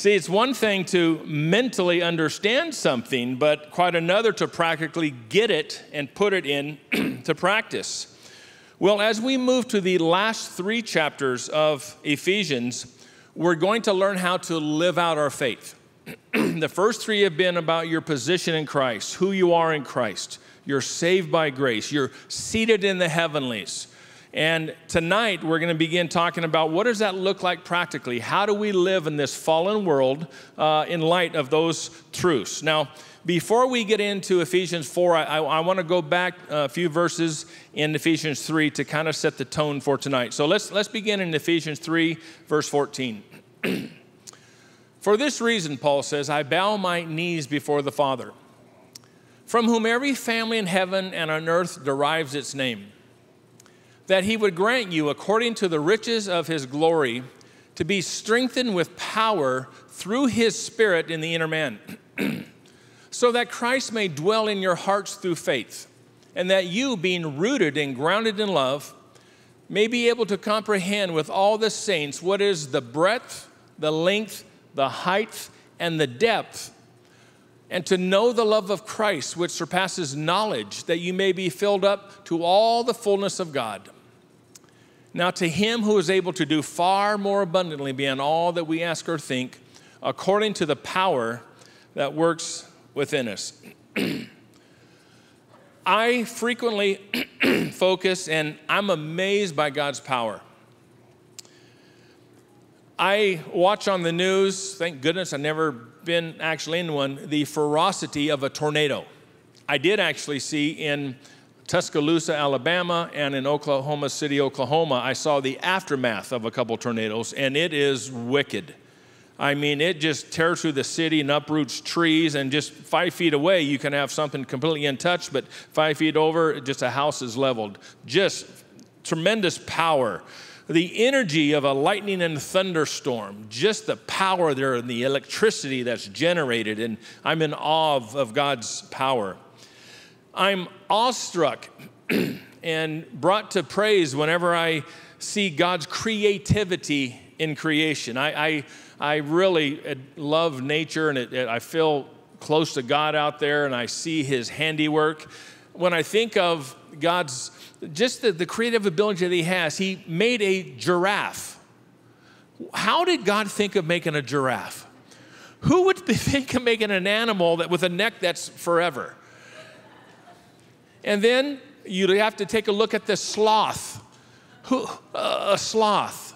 See, it's one thing to mentally understand something, but quite another to practically get it and put it into practice. Well, as we move to the last three chapters of Ephesians, we're going to learn how to live out our faith. The first three have been about your position in Christ, who you are in Christ. You're saved by grace. You're seated in the heavenlies. And tonight, we're going to begin talking about what does that look like practically? How do we live in this fallen world in light of those truths? Now, before we get into Ephesians 4, I want to go back a few verses in Ephesians 3 to kind of set the tone for tonight. So let's begin in Ephesians 3, verse 14. For this reason, Paul says, I bow my knees before the Father, from whom every family in heaven and on earth derives its name, that he would grant you, according to the riches of his glory, to be strengthened with power through his Spirit in the inner man, so that Christ may dwell in your hearts through faith, and that you, being rooted and grounded in love, may be able to comprehend with all the saints what is the breadth, the length, the height, and the depth, and to know the love of Christ, which surpasses knowledge, that you may be filled up to all the fullness of God. Now to him who is able to do far more abundantly beyond all that we ask or think, according to the power that works within us. I frequently focus, and I'm amazed by God's power. I watch on the news, thank goodness I've never been actually in one, the ferocity of a tornado. I did actually see in Tuscaloosa, Alabama, and in Oklahoma City, Oklahoma, I saw the aftermath of a couple tornadoes, and it is wicked. I mean, it just tears through the city and uproots trees, and just 5 feet away, you can have something completely untouched, but 5 feet over, just a house is leveled. Just tremendous power. The energy of a lightning and thunderstorm, just the power there and the electricity that's generated, and I'm in awe of God's power. I'm awestruck and brought to praise whenever I see God's creativity in creation. I really love nature, and I feel close to God out there, and I see his handiwork. When I think of God's, just the creative ability that he has, he made a giraffe. How did God think of making a giraffe? Who would think of making an animal that with a neck that's forever? And then you have to take a look at the sloth. A sloth.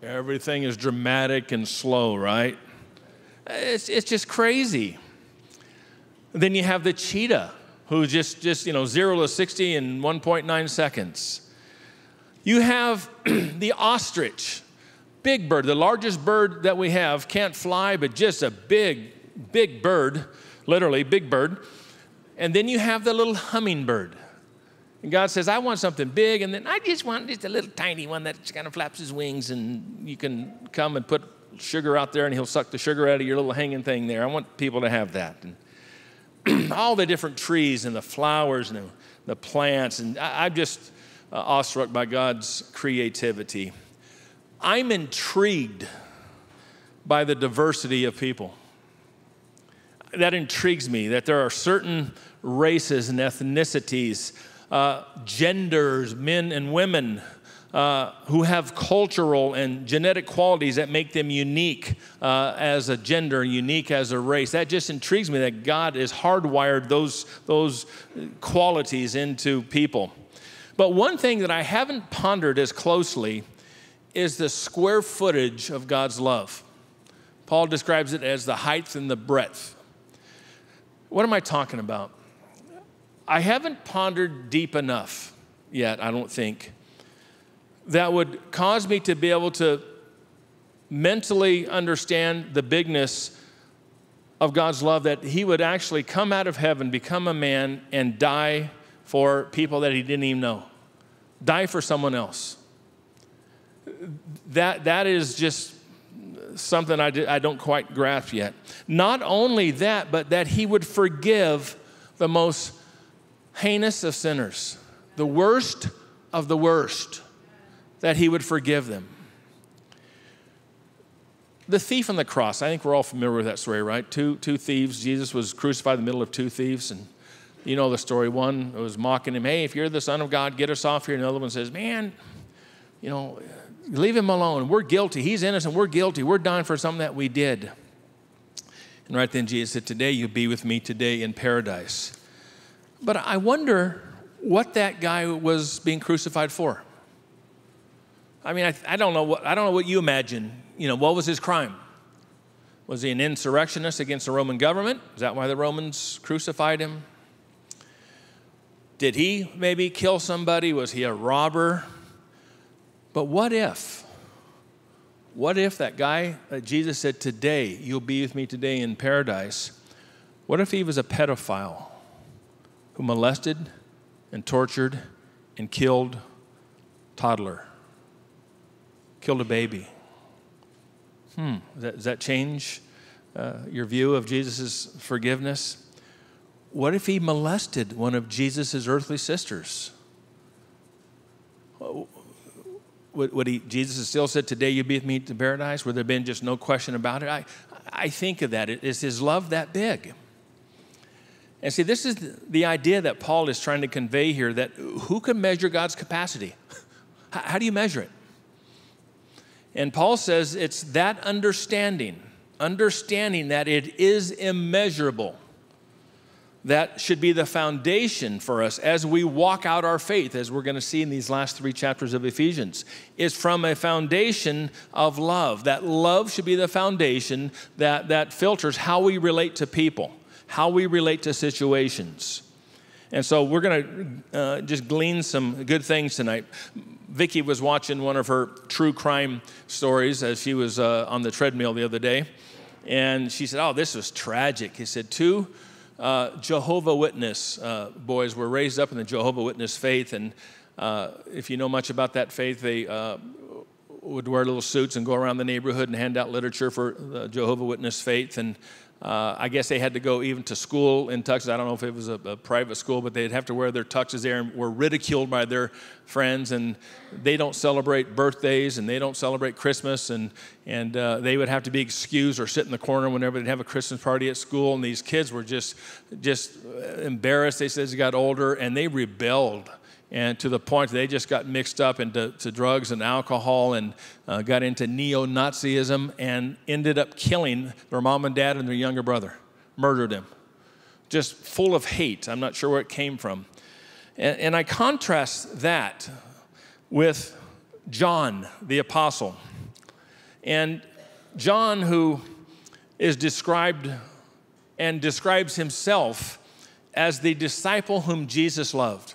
Everything is dramatic and slow, right? It's just crazy. Then you have the cheetah, who just you know, 0 to 60 in 1.9 seconds. You have the ostrich, big bird, the largest bird that we have, can't fly, but just a big bird, literally big bird. And then you have the little hummingbird. And God says, I want something big, and then I just want just a little tiny one that kind of flaps his wings, and you can come and put sugar out there, and he'll suck the sugar out of your little hanging thing there. I want people to have that. And all the different trees and the flowers and the plants, and I'm just awestruck by God's creativity. I'm intrigued by the diversity of people. That intrigues me, that there are certain races and ethnicities, genders, men and women, who have cultural and genetic qualities that make them unique as a gender, unique as a race. That just intrigues me that God has hardwired those qualities into people. But one thing that I haven't pondered as closely is the square footage of God's love. Paul describes it as the height and the breadth. What am I talking about? I haven't pondered deep enough yet, I don't think, that would cause me to be able to mentally understand the bigness of God's love, that he would actually come out of heaven, become a man, and die for people that he didn't even know, die for someone else. That is just something I don't quite grasp yet. Not only that, but that he would forgive the most heinous of sinners, the worst of the worst, that he would forgive them. The thief on the cross, I think we're all familiar with that story, right? Two thieves. Jesus was crucified in the middle of two thieves, and you know the story. One was mocking him, hey, if you're the Son of God, get us off here. And the other one says, man, you know, leave him alone. We're guilty. He's innocent. We're guilty. We're dying for something that we did. And right then Jesus said, today you'll be with me today in paradise. But I wonder what that guy was being crucified for. I mean, I don't know what you imagine. You know, what was his crime? Was he an insurrectionist against the Roman government? Is that why the Romans crucified him? Did he maybe kill somebody? Was he a robber? But what if that guy that Jesus said, today, you'll be with me today in paradise, what if he was a pedophile who molested and tortured and killed a toddler, killed a baby? Does that change your view of Jesus' forgiveness? What if he molested one of Jesus' earthly sisters? Jesus still said, today you'll be with me to paradise? Would there have been just no question about it? I think of that. Is his love that big? And see, this is the idea that Paul is trying to convey here, that who can measure God's capacity? How do you measure it? And Paul says it's that understanding that it is immeasurable, that should be the foundation for us as we walk out our faith, as we're going to see in these last three chapters of Ephesians. It's from a foundation of love. That love should be the foundation that filters how we relate to people, how we relate to situations. And so we're going to just glean some good things tonight. Vicki was watching one of her true crime stories as she was on the treadmill the other day. And she said, oh, this was tragic. He said, two Jehovah's Witness boys were raised up in the Jehovah's Witness faith. And if you know much about that faith, they would wear little suits and go around the neighborhood and hand out literature for the Jehovah's Witness faith. And I guess they had to go even to school in tuxes. I don't know if it was a private school, but they'd have to wear their tuxes there and were ridiculed by their friends. And they don't celebrate birthdays and they don't celebrate Christmas. And they would have to be excused or sit in the corner whenever they'd have a Christmas party at school. And these kids were just embarrassed. They said they got older and they rebelled. And to the point they just got mixed up into drugs and alcohol and got into neo-Nazism and ended up killing their mom and dad and their younger brother, murdered him, just full of hate. I'm not sure where it came from. And I contrast that with John, the apostle. And John, who is described and describes himself as the disciple whom Jesus loved.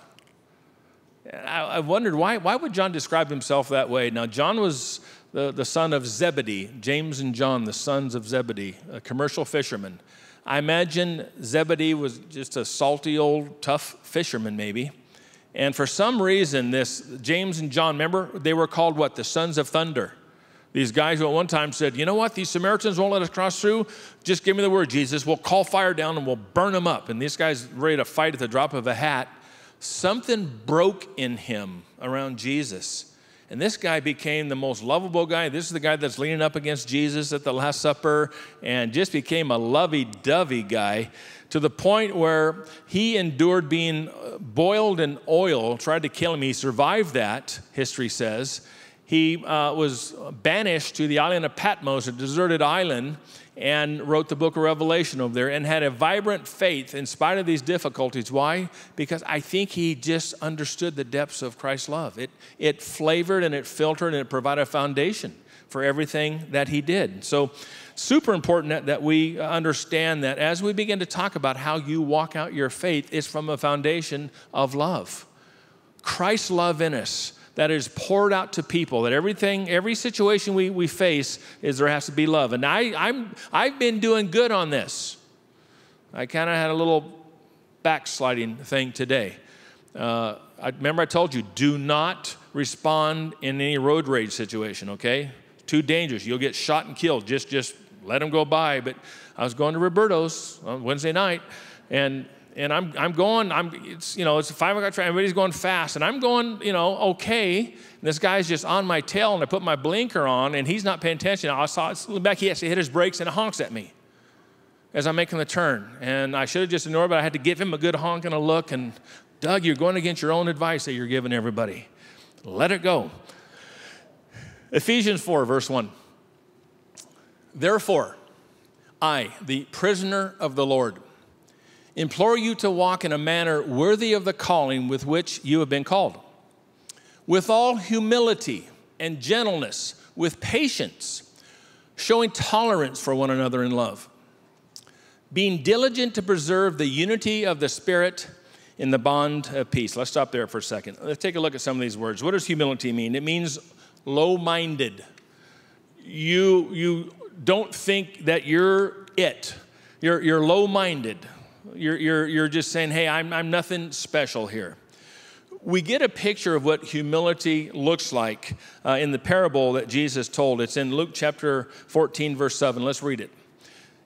I wondered, why would John describe himself that way? Now, John was the son of Zebedee, James and John, the sons of Zebedee, a commercial fisherman. I imagine Zebedee was just a salty old tough fisherman maybe. And for some reason, this James and John, remember, they were called what? The sons of thunder. These guys who at one time said, you know what? These Samaritans won't let us cross through. Just give me the word, Jesus. We'll call fire down and we'll burn them up. And these guys ready to fight at the drop of a hat. Something broke in him around Jesus. And this guy became the most lovable guy. This is the guy that's leaning up against Jesus at the Last Supper and just became a lovey-dovey guy to the point where he endured being boiled in oil, tried to kill him. He survived that, history says. He was banished to the island of Patmos, a deserted island, and wrote the book of Revelation over there and had a vibrant faith in spite of these difficulties. Why? Because I think he just understood the depths of Christ's love. It flavored and it filtered and it provided a foundation for everything that he did. So super important that we understand that as we begin to talk about how you walk out your faith, it's from a foundation of love. Christ's love in us. That is poured out to people, that every situation we face is there has to be love. And I've been doing good on this. I kind of had a little backsliding thing today. Remember I told you, do not respond in any road rage situation, okay? Too dangerous, you'll get shot and killed. Just let them go by. But I was going to Roberto's on Wednesday night, and and it's, you know, it's a 5 o'clock train, everybody's going fast, and I'm going, you know, okay, and this guy's just on my tail, and I put my blinker on, and he's not paying attention. I saw it slip back, he actually hit his brakes and honks at me as I'm making the turn, and I should have just ignored, but I had to give him a good honk and a look, and Doug, you're going against your own advice that you're giving everybody. Let it go. Ephesians 4, verse 1. Therefore, I, the prisoner of the Lord, implore you to walk in a manner worthy of the calling with which you have been called, with all humility and gentleness, with patience, showing tolerance for one another in love, being diligent to preserve the unity of the Spirit in the bond of peace. Let's stop there for a second. Let's take a look at some of these words. What does humility mean? It means low-minded. You don't think that you're it. You're low-minded. You're just saying, hey, I'm nothing special here. We get a picture of what humility looks like in the parable that Jesus told. It's in Luke chapter 14, verse 7. Let's read it.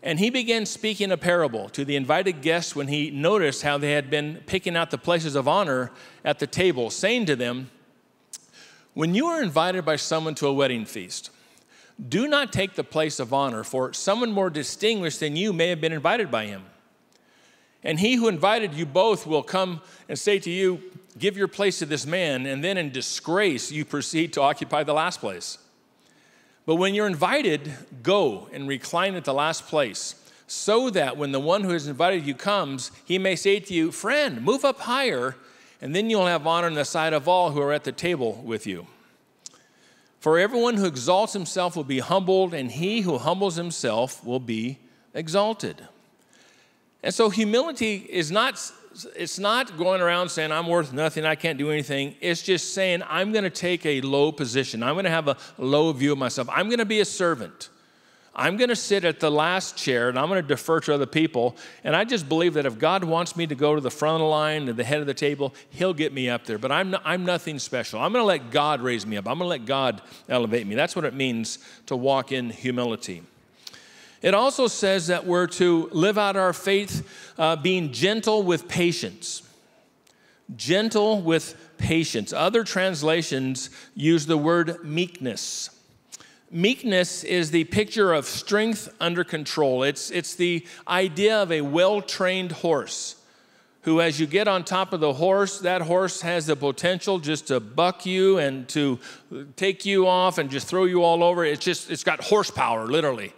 And he began speaking a parable to the invited guests when he noticed how they had been picking out the places of honor at the table, saying to them, when you are invited by someone to a wedding feast, do not take the place of honor, for someone more distinguished than you may have been invited by him. And he who invited you both will come and say to you, give your place to this man, and then in disgrace you proceed to occupy the last place. But when you're invited, go and recline at the last place, so that when the one who has invited you comes, he may say to you, friend, move up higher, and then you'll have honor on the side of all who are at the table with you. For everyone who exalts himself will be humbled, and he who humbles himself will be exalted. And so humility is not going around saying I'm worth nothing, I can't do anything. It's just saying I'm going to take a low position. I'm going to have a low view of myself. I'm going to be a servant. I'm going to sit at the last chair, and I'm going to defer to other people. And I just believe that if God wants me to go to the front of the line, to the head of the table, he'll get me up there. But I'm nothing special. I'm going to let God raise me up. I'm going to let God elevate me. That's what it means to walk in humility. It also says that we're to live out our faith being gentle with patience. Gentle with patience. Other translations use the word meekness. Meekness is the picture of strength under control. It's the idea of a well-trained horse who, as you get on top of the horse, that horse has the potential just to buck you and to take you off and just throw you all over. It's got horsepower, literally.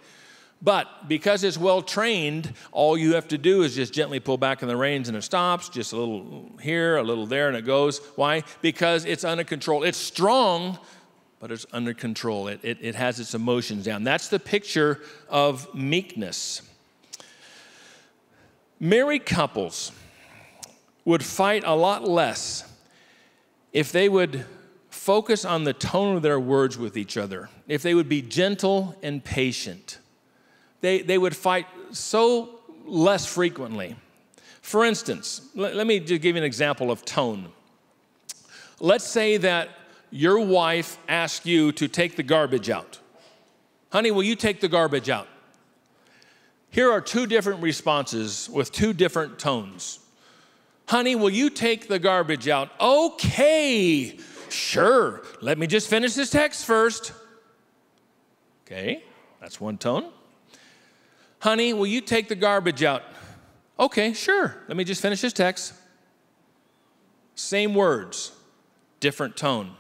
But because it's well-trained, all you have to do is just gently pull back on the reins and it stops, just a little here, a little there, and it goes. Why? Because it's under control. It's strong, but it's under control. It has its emotions down. That's the picture of meekness. Married couples would fight a lot less if they would focus on the tone of their words with each other, if they would be gentle and patient. They would fight so less frequently. For instance, let me just give you an example of tone. Let's say that your wife asks you to take the garbage out. Honey, will you take the garbage out? Here are two different responses with two different tones. Honey, will you take the garbage out? Okay, sure. Let me just finish this text first. Okay, that's one tone. Honey, will you take the garbage out? Okay, sure. Let me just finish this text. Same words, different tone.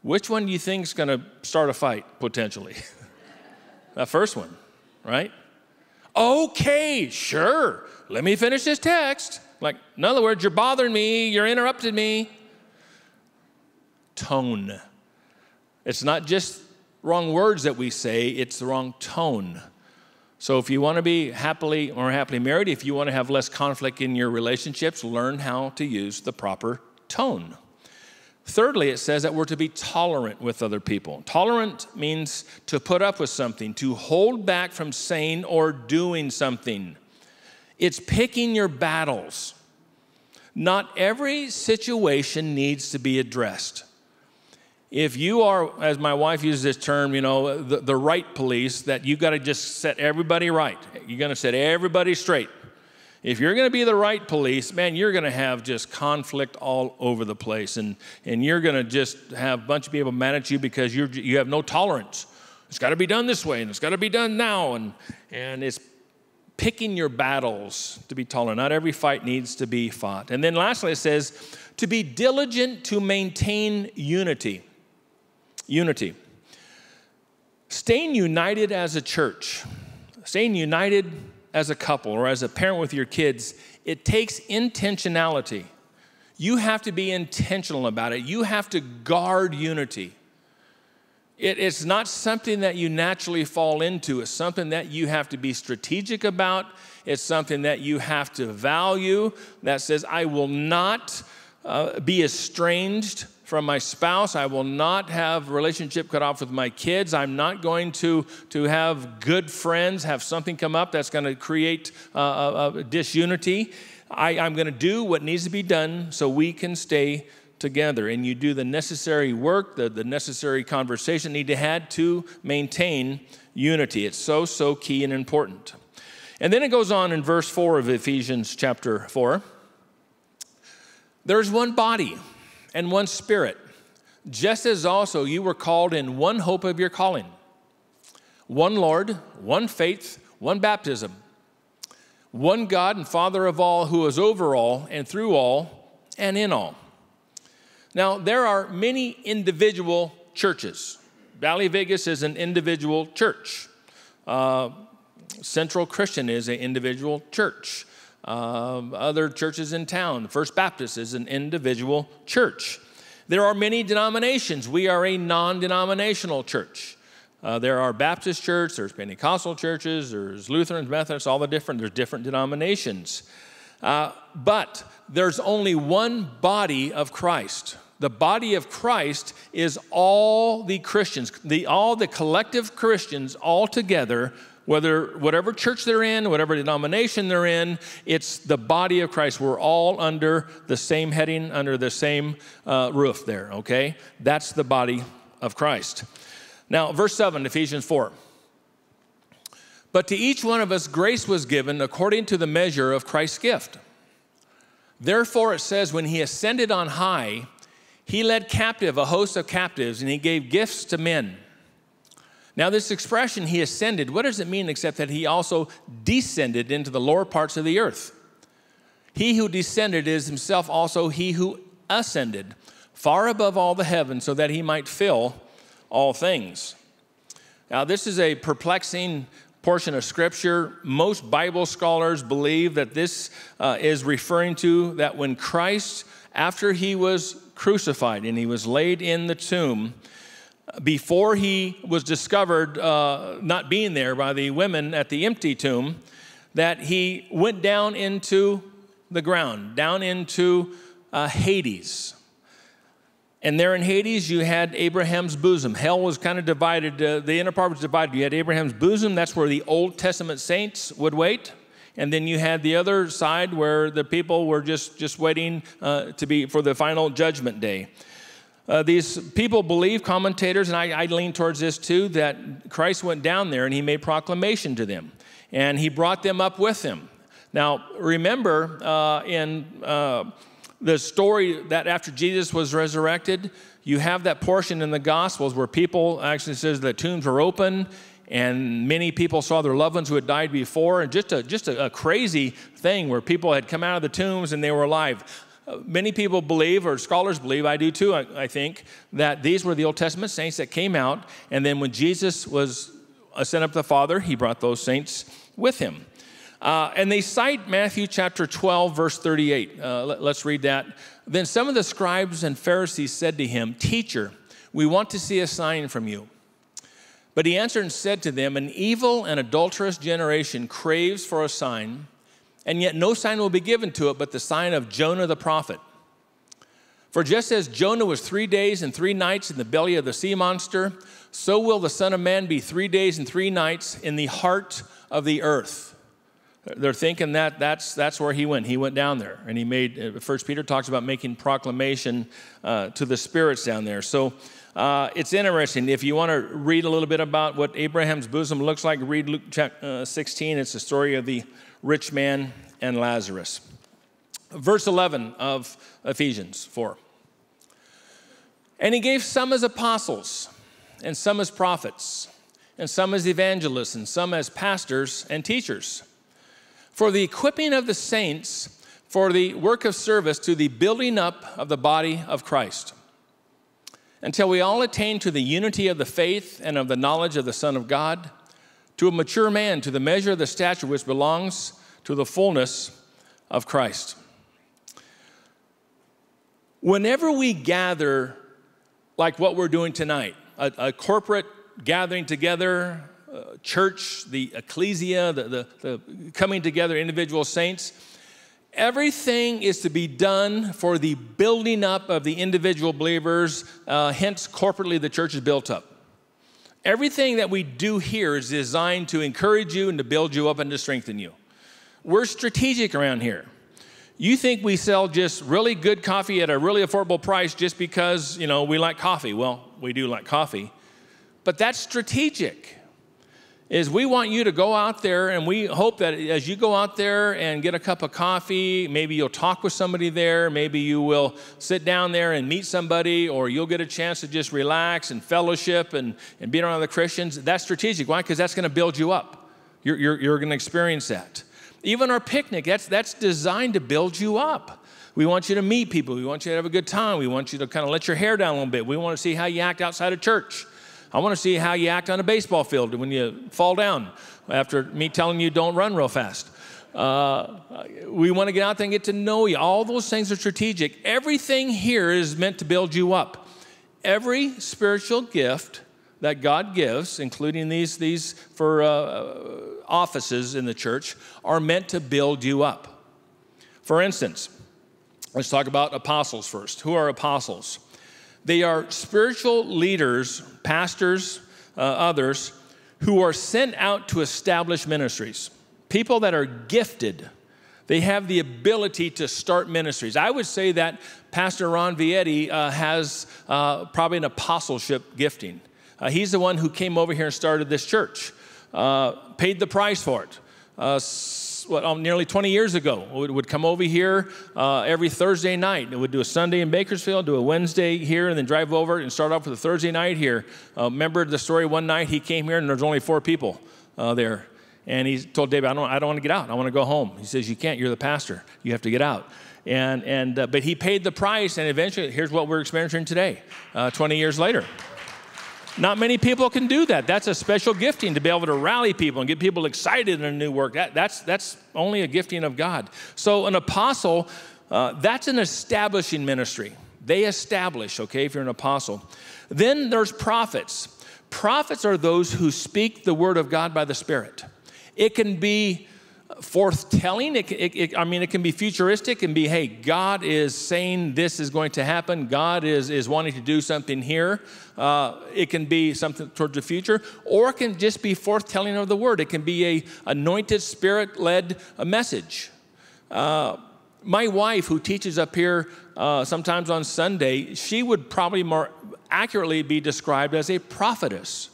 Which one do you think is going to start a fight, potentially? That first one, right? Okay, sure. Let me finish this text. Like, in other words, you're bothering me. You're interrupting me. Tone. It's not just wrong words that we say. It's the wrong tone. So if you want to be happily married, if you want to have less conflict in your relationships, learn how to use the proper tone. Thirdly, it says that we're to be tolerant with other people. Tolerant means to put up with something, to hold back from saying or doing something. It's picking your battles. Not every situation needs to be addressed. If you are, as my wife uses this term, you know, the right police, that you've got to just set everybody right. You're going to set everybody straight. If you're going to be the right police, man, you're going to have just conflict all over the place. And you're going to just have a bunch of people mad at you because you have no tolerance. It's got to be done this way, and it's got to be done now. And it's picking your battles to be tolerant. Not every fight needs to be fought. And then lastly, it says, to be diligent to maintain unity. Unity. Staying united as a church, staying united as a couple or as a parent with your kids, it takes intentionality. You have to be intentional about it. You have to guard unity. It's not something that you naturally fall into. It's something that you have to be strategic about. It's something that you have to value, that says, I will not be estranged from my spouse. I will not have relationship cut off with my kids. I'm not going to have good friends, have something come up that's going to create disunity. I'm going to do what needs to be done so we can stay together, and you do the necessary work, the necessary conversation need to have to maintain unity. It's so key and important. And then it goes on in verse 4 of Ephesians chapter 4. There's one body and one spirit, just as also you were called in one hope of your calling. One Lord, one faith, one baptism, one God and Father of all, who is over all and through all and in all. Now, there are many individual churches. Valley Vegas is an individual church. Central Christian is an individual church. Other churches in town, First Baptist is an individual church. There are many denominations. We are a non-denominational church. There are Baptist churches, there's Pentecostal churches, there's Lutheran, Methodist, there's different denominations. But there's only one body of Christ. The body of Christ is all the Christians, all the collective Christians all together, whatever church they're in, whatever denomination they're in, it's the body of Christ. We're all under the same heading, under the same roof there, okay? That's the body of Christ. Now, verse 7, Ephesians 4. But to each one of us grace was given according to the measure of Christ's gift. Therefore, it says, when he ascended on high, he led captive a host of captives, and he gave gifts to men. Now, this expression, he ascended, what does it mean except that he also descended into the lower parts of the earth? He who descended is himself also he who ascended far above all the heavens, so that he might fill all things. Now, this is a perplexing portion of Scripture. Most Bible scholars believe that this is referring to that when Christ, after he was crucified and he was laid in the tomb, before he was discovered not being there by the women at the empty tomb, that he went down into the ground, down into Hades. And there in Hades, you had Abraham's bosom. Hell was kind of divided. The inner part was divided. You had Abraham's bosom. That's where the Old Testament saints would wait. And then you had the other side where the people were just waiting for the final judgment day. These people believe, commentators, and I lean towards this too, that Christ went down there and he made proclamation to them. And he brought them up with him. Now, remember the story that after Jesus was resurrected, you have that portion in the Gospels where people actually says the tombs were open and many people saw their loved ones who had died before, and just a crazy thing where people had come out of the tombs and they were alive. Many people believe, or scholars believe, I do too, I think, that these were the Old Testament saints that came out, and then when Jesus was ascended up to the Father, he brought those saints with him. And they cite Matthew chapter 12, verse 38. Let's read that. Then some of the scribes and Pharisees said to him, "Teacher, we want to see a sign from you." But he answered and said to them, "An evil and adulterous generation craves for a sign, and yet no sign will be given to it but the sign of Jonah the prophet. For just as Jonah was 3 days and 3 nights in the belly of the sea monster, so will the Son of Man be 3 days and 3 nights in the heart of the earth." They're thinking that that's where he went. He went down there, and he made, First Peter talks about making proclamation to the spirits down there. So it's interesting. If you want to read a little bit about what Abraham's bosom looks like, read Luke 16. It's the story of the rich man and Lazarus. Verse 11 of Ephesians 4. And he gave some as apostles, and some as prophets, and some as evangelists, and some as pastors and teachers, for the equipping of the saints, for the work of service to the building up of the body of Christ, until we all attain to the unity of the faith and of the knowledge of the Son of God, to a mature man, to the measure of the stature which belongs to the fullness of Christ. Whenever we gather like what we're doing tonight, a corporate gathering together, church, the ecclesia, the coming together, individual saints, everything is to be done for the building up of the individual believers, hence corporately the church is built up. Everything that we do here is designed to encourage you and to build you up and to strengthen you. We're strategic around here. You think we sell just really good coffee at a really affordable price just because, you know, we like coffee. Well, we do like coffee, but that's strategic. Is we want you to go out there, and we hope that as you go out there and get a cup of coffee, maybe you'll talk with somebody there, maybe you will sit down there and meet somebody, or you'll get a chance to just relax and fellowship and be around other Christians. That's strategic. Why? Because that's going to build you up. You're going to experience that. Even our picnic, that's designed to build you up. We want you to meet people. We want you to have a good time. We want you to kind of let your hair down a little bit. We want to see how you act outside of church. I want to see how you act on a baseball field when you fall down after me telling you don't run real fast. We want to get out there and get to know you. All those things are strategic. Everything here is meant to build you up. Every spiritual gift that God gives, including these for offices in the church, are meant to build you up. For instance, let's talk about apostles first. Who are apostles? They are spiritual leaders, pastors, others, who are sent out to establish ministries. People that are gifted. They have the ability to start ministries. I would say that Pastor Ron Vietti has probably an apostleship gifting. He's the one who came over here and started this church, paid the price for it. Nearly 20 years ago, would come over here every Thursday night. It would do a Sunday in Bakersfield, do a Wednesday here, and then drive over and start off with a Thursday night here. Remember the story one night he came here and there's only 4 people there. And he told David, I don't want to get out. I want to go home. He says, you can't. You're the pastor. You have to get out. But he paid the price, and eventually, here's what we're experiencing today, 20 years later. Not many people can do that. That's a special gifting to be able to rally people and get people excited in a new work. That's only a gifting of God. So an apostle, that's an establishing ministry. They establish, okay, if you're an apostle. Then there's prophets. Prophets are those who speak the word of God by the Spirit. It can be forthtelling. It can be futuristic. It can be, hey, God is saying this is going to happen. God is wanting to do something here. It can be something towards the future, or it can just be forthtelling of the word. It can be a anointed, spirit-led message. My wife, who teaches up here sometimes on Sunday, she would probably more accurately be described as a prophetess.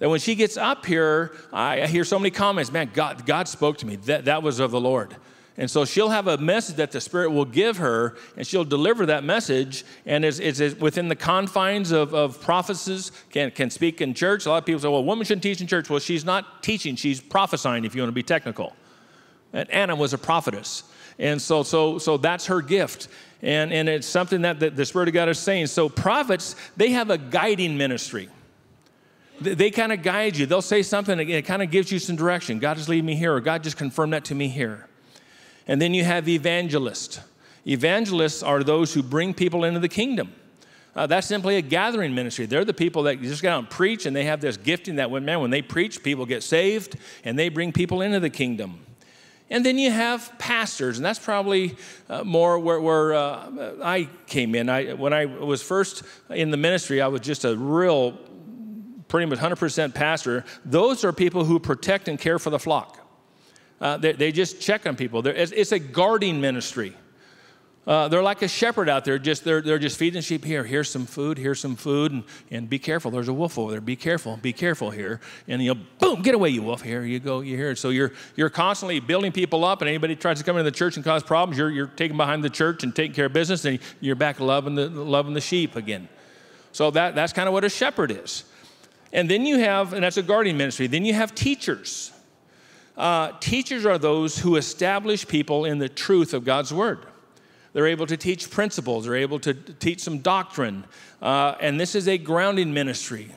And when she gets up here, I hear so many comments, man, God spoke to me. That was of the Lord. And so she'll have a message that the Spirit will give her, and she'll deliver that message, and it's within the confines of prophecies, can speak in church. A lot of people say, well, a woman shouldn't teach in church. Well, she's not teaching. She's prophesying, if you want to be technical. And Anna was a prophetess. And so that's her gift. And it's something that the Spirit of God is saying. So prophets, they have a guiding ministry. They kind of guide you. They'll say something, and it kind of gives you some direction. God just lead me here, or God just confirmed that to me here. And then you have evangelists. Evangelists are those who bring people into the kingdom. That's simply a gathering ministry. They're the people that just go out and preach, and they have this gifting that, man, when they preach, people get saved, and they bring people into the kingdom. And then you have pastors, and that's probably more where I came in. When I was first in the ministry, I was just a real pretty much 100% pastor. Those are people who protect and care for the flock. They just check on people. It's a guarding ministry. They're like a shepherd out there. They're just feeding sheep. Here's some food. Here's some food. And be careful. There's a wolf over there. Be careful here. And you'll, boom, get away, you wolf. Here you go. You hear it. So you're constantly building people up. And anybody tries to come into the church and cause problems, you're taking behind the church and taking care of business. And you're back loving the sheep again. So that's kind of what a shepherd is. And then you have, and that's a guardian ministry. Then you have teachers. Teachers are those who establish people in the truth of God's word. They're able to teach principles. They're able to teach some doctrine. And this is a grounding ministry.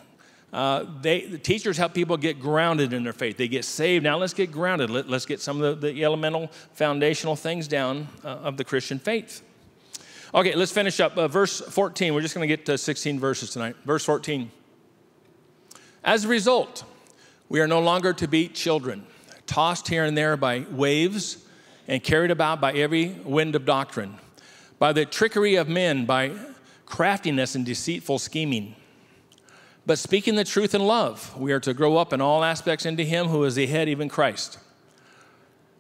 The teachers help people get grounded in their faith. They get saved. Now let's get grounded. Let's get some of the elemental foundational things down of the Christian faith. Okay, let's finish up. Verse 14. We're just going to get to 16 verses tonight. Verse 14. As a result, we are no longer to be children, tossed here and there by waves and carried about by every wind of doctrine, by the trickery of men, by craftiness and deceitful scheming. But speaking the truth in love, we are to grow up in all aspects into him who is the head, even Christ,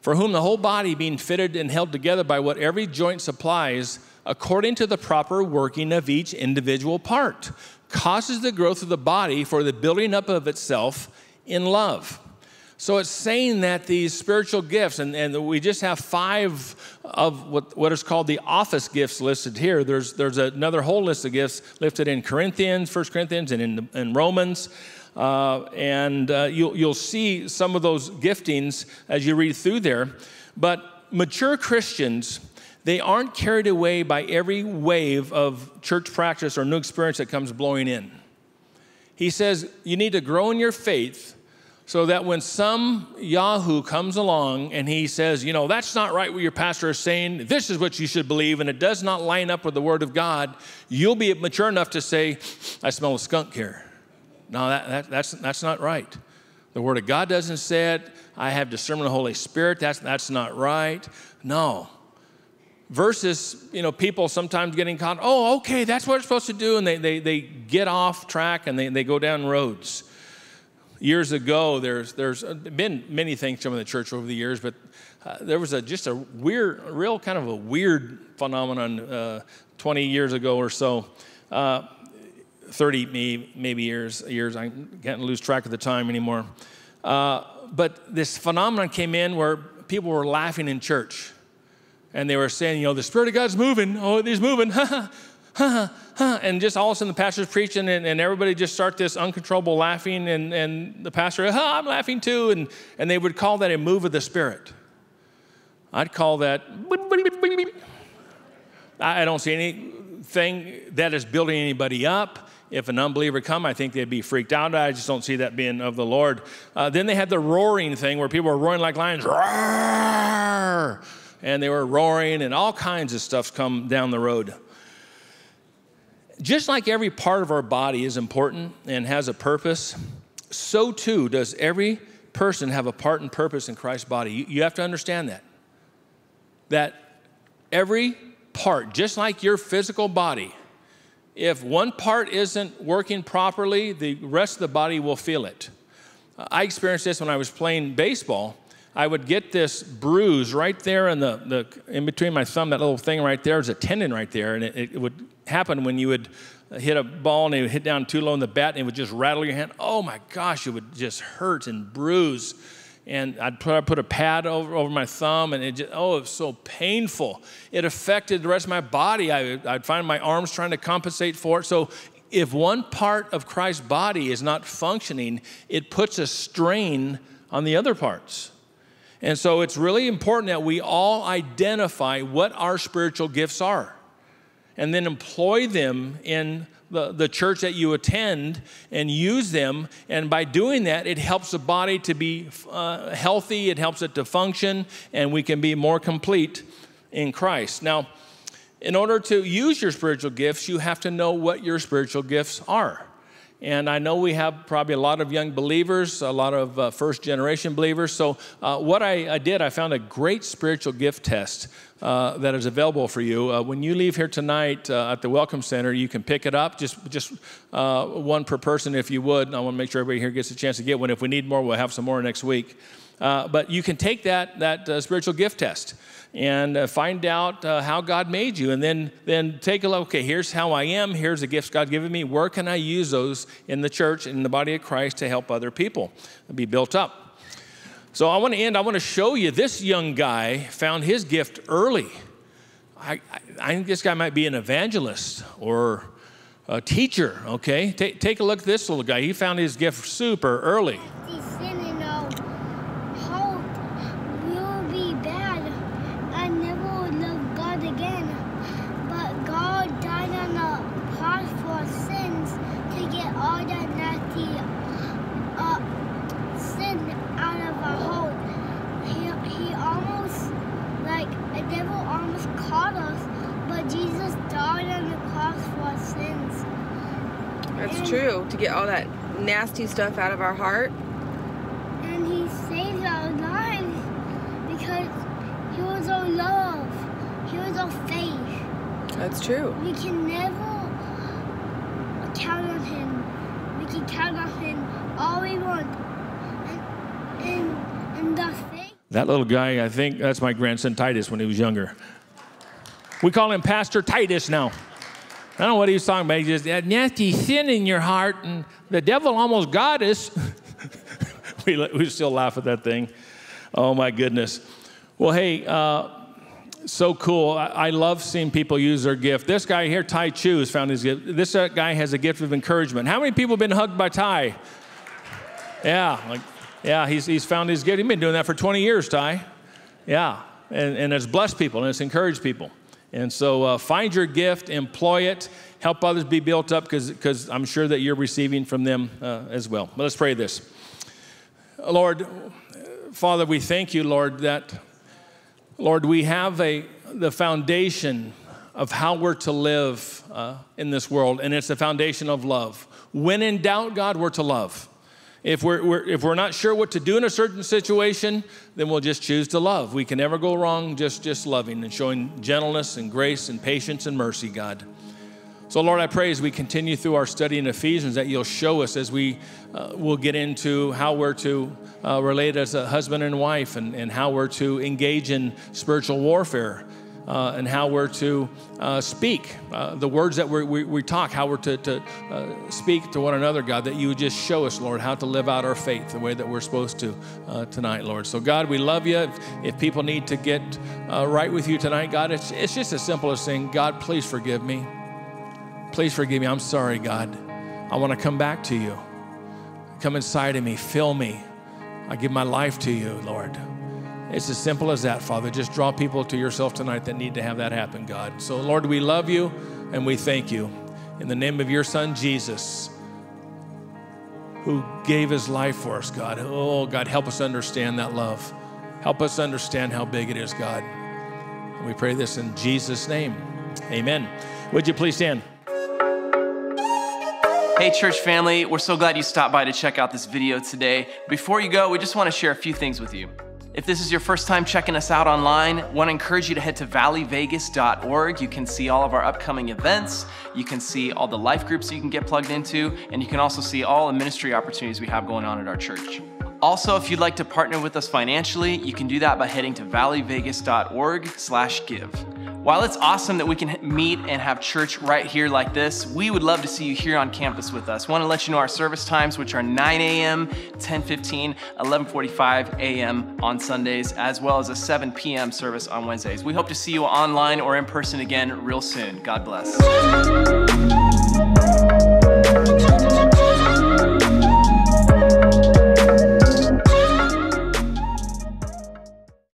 for whom the whole body being fitted and held together by what every joint supplies, according to the proper working of each individual part, causes the growth of the body for the building up of itself in love. So it's saying that these spiritual gifts, and we just have 5 of what is called the office gifts listed here. There's another whole list of gifts listed in Corinthians, 1 Corinthians, and in Romans. You'll see some of those giftings as you read through there. But mature Christians, they aren't carried away by every wave of church practice or new experience that comes blowing in. He says you need to grow in your faith, so that when some Yahoo comes along and he says, you know, that's not right what your pastor is saying, this is what you should believe, and it does not line up with the word of God, you'll be mature enough to say, I smell a skunk here. No, that's not right. The word of God doesn't say it. I have discernment of the Holy Spirit. That's not right. No. Versus, you know, people sometimes getting caught, oh, okay, that's what it's supposed to do, and they get off track and they go down roads. Years ago, there's been many things from the church over the years, but there was just a weird, real kind of a weird phenomenon 20 years ago or so, 30 maybe years. I can't lose track of the time anymore. But this phenomenon came in where people were laughing in church, and they were saying, you know, the Spirit of God's moving. Oh, he's moving. Ha ha. Huh, huh, and just all of a sudden the pastor's preaching and everybody just start this uncontrollable laughing and the pastor, I'm laughing too. And they would call that a move of the Spirit. I'd call that, I don't see anything that is building anybody up. If an unbeliever come, I think they'd be freaked out. I just don't see that being of the Lord. Then they had the roaring thing where people were roaring like lions. Roar! And they were roaring and all kinds of stuff's come down the road. Just like every part of our body is important and has a purpose, so too does every person have a part and purpose in Christ's body. You have to understand that every part, just like your physical body, if one part isn't working properly, the rest of the body will feel it. I experienced this when I was playing baseball. I would get this bruise right there in the in between my thumb, that little thing right there is a tendon right there, and it would happen when you would hit a ball and it would hit down too low in the bat and it would just rattle your hand. Oh my gosh, it would just hurt and bruise. And I'd put a pad over my thumb and it just, oh, it was so painful. It affected the rest of my body. I'd find my arms trying to compensate for it. So if one part of Christ's body is not functioning, it puts a strain on the other parts. And so it's really important that we all identify what our spiritual gifts are and then employ them in the church that you attend and use them. And by doing that, it helps the body to be healthy. It helps it to function, and we can be more complete in Christ. Now, in order to use your spiritual gifts, you have to know what your spiritual gifts are. And I know we have probably a lot of young believers, a lot of first-generation believers. So what I did, I found a great spiritual gift test that is available for you. When you leave here tonight at the Welcome Center, you can pick it up, just one per person if you would. I want to make sure everybody here gets a chance to get one. If we need more, we'll have some more next week. But you can take that spiritual gift test and find out how God made you, and then take a look. Okay, here's how I am. Here's the gifts God's given me. Where can I use those in the church, in the body of Christ, to help other people be built up? So I want to end. I want to show you this young guy found his gift early. I think this guy might be an evangelist or a teacher. Okay, take a look at this little guy. He found his gift super early. That's true, to get all that nasty stuff out of our heart. And he saved our lives because he was our love, he was our faith. That's true. We can never count on him. We can count on him all we want. And the faith. That little guy, I think that's my grandson Titus when he was younger. We call him Pastor Titus now. I don't know what he was talking about. He just had nasty sin in your heart, and the devil almost got us. we still laugh at that thing. Oh, my goodness. Well, hey, so cool. I love seeing people use their gift. This guy here, Tai Chu, has found his gift. This guy has a gift of encouragement. How many people have been hugged by Tai? Yeah, he's found his gift. He's been doing that for 20 years, Tai. Yeah, and it's blessed people, and it's encouraged people. And so find your gift, employ it, help others be built up, because I'm sure that you're receiving from them as well. But let's pray this. Lord, Father, we thank you, Lord, that, Lord, we have the foundation of how we're to live in this world, and it's the foundation of love. When in doubt, God, we're to love. If we're not sure what to do in a certain situation, then we'll just choose to love. We can never go wrong just loving and showing gentleness and grace and patience and mercy, God. So, Lord, I pray as we continue through our study in Ephesians that you'll show us as we will get into how we're to relate as a husband and wife, and how we're to engage in spiritual warfare, and how we're to speak, the words that we talk, how we're to speak to one another, God, that you would just show us, Lord, how to live out our faith the way that we're supposed to tonight, Lord. So, God, we love you. If people need to get right with you tonight, God, it's just as simple as saying, God, please forgive me. Please forgive me. I'm sorry, God. I want to come back to you. Come inside of me. Fill me. I give my life to you, Lord. It's as simple as that, Father. Just draw people to yourself tonight that need to have that happen, God. So, Lord, we love you and we thank you. In the name of your Son, Jesus, who gave his life for us, God. Oh, God, help us understand that love. Help us understand how big it is, God. And we pray this in Jesus' name. Amen. Would you please stand? Hey, church family, we're so glad you stopped by to check out this video today. Before you go, we just want to share a few things with you. If this is your first time checking us out online, I want to encourage you to head to valleyvegas.org. You can see all of our upcoming events. You can see all the life groups you can get plugged into, and you can also see all the ministry opportunities we have going on at our church. Also, if you'd like to partner with us financially, you can do that by heading to valleyvegas.org/give. While it's awesome that we can meet and have church right here like this, we would love to see you here on campus with us. Want to let you know our service times, which are 9 a.m., 10:15, 11:45 a.m. on Sundays, as well as a 7 p.m. service on Wednesdays. We hope to see you online or in person again real soon. God bless.